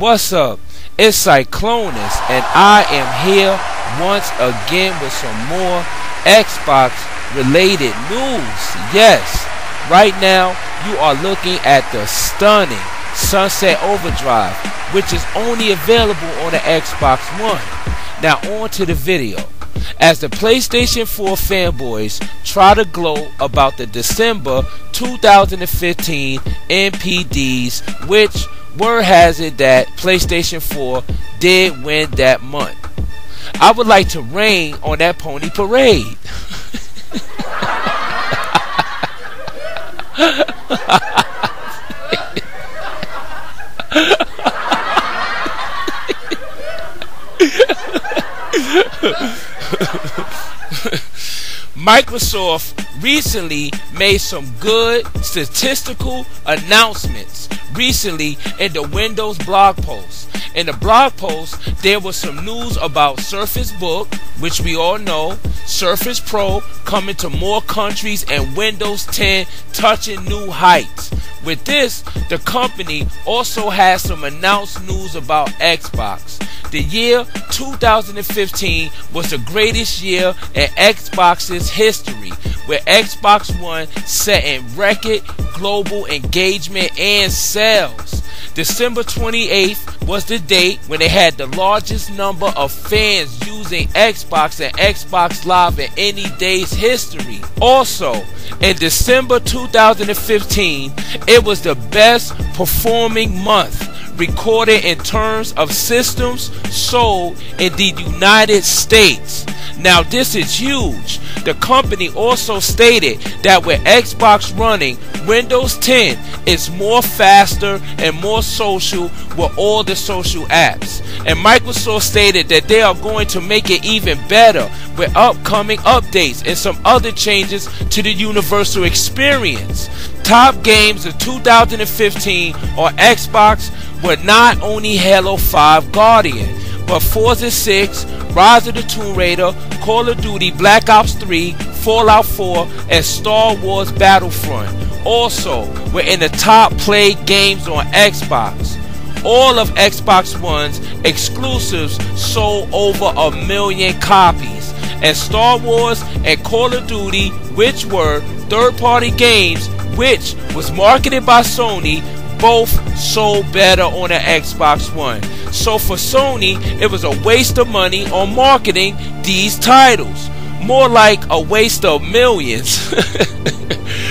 What's up? It's Cyclonus, and I am here once again with some more Xbox related news. Yes, right now you are looking at the stunning Sunset Overdrive, which is only available on the Xbox One. Now on to the video. As the PlayStation 4 fanboys try to gloat about the December 2015 NPDs, which word has it that PlayStation 4 did win that month, I would like to rain on that pony parade. Microsoft recently made some good statistical announcements recently in the Windows blog post. In the blog post, there was some news about Surface Book, which we all know, Surface Pro coming to more countries, and Windows 10 touching new heights. With this, the company also has some announced news about Xbox. The year 2015 was the greatest year in Xbox's history, with Xbox One setting record global engagement and sales. December 28th was the date when they had the largest number of fans using Xbox and Xbox Live in any day's history. Also, in December 2015, it was the best performing month recorded in terms of systems sold in the United States. Now this is huge. The company also stated that with Xbox running, Windows 10 is more faster and more social with all the social apps. And Microsoft stated that they are going to make it even better with upcoming updates and some other changes to the universal experience. Top games of 2015 on Xbox were not only Halo 5 Guardian, but Forza 6, Rise of the Tomb Raider, Call of Duty, Black Ops 3, Fallout 4, and Star Wars Battlefront. Also, were in the top played games on Xbox. All of Xbox One's exclusives sold over 1 million copies, and Star Wars and Call of Duty, which were third-party games, which was marketed by Sony, both sold better on the Xbox One. So for Sony, it was a waste of money on marketing these titles. More like a waste of millions.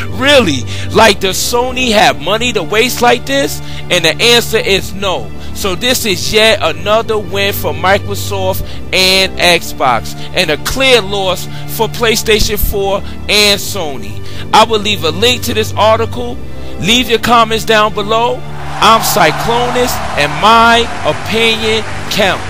Really, like does Sony have money to waste like this? And the answer is no. So this is yet another win for Microsoft and Xbox, and a clear loss for PlayStation 4 and Sony. I will leave a link to this article. Leave your comments down below. I'm Cyclonus, and my opinion counts.